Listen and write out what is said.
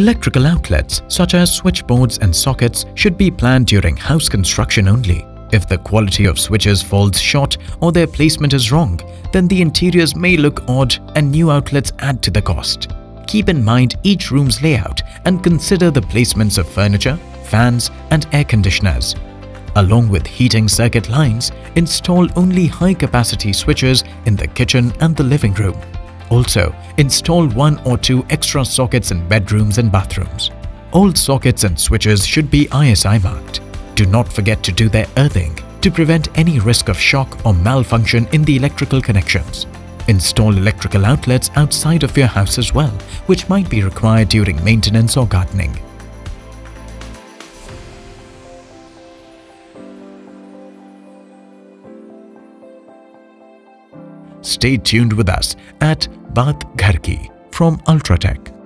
Electrical outlets such as switchboards and sockets should be planned during house construction only. If the quality of switches falls short or their placement is wrong, then the interiors may look odd and new outlets add to the cost. Keep in mind each room's layout and consider the placements of furniture, fans and air conditioners. Along with heating circuit lines, install only high-capacity switches in the kitchen and the living room. Also, install 1 or 2 extra sockets in bedrooms and bathrooms. All sockets and switches should be ISI marked. Do not forget to do their earthing to prevent any risk of shock or malfunction in the electrical connections. Install electrical outlets outside of your house as well, which might be required during maintenance or gardening. Stay tuned with us at Baat Gharki from UltraTech.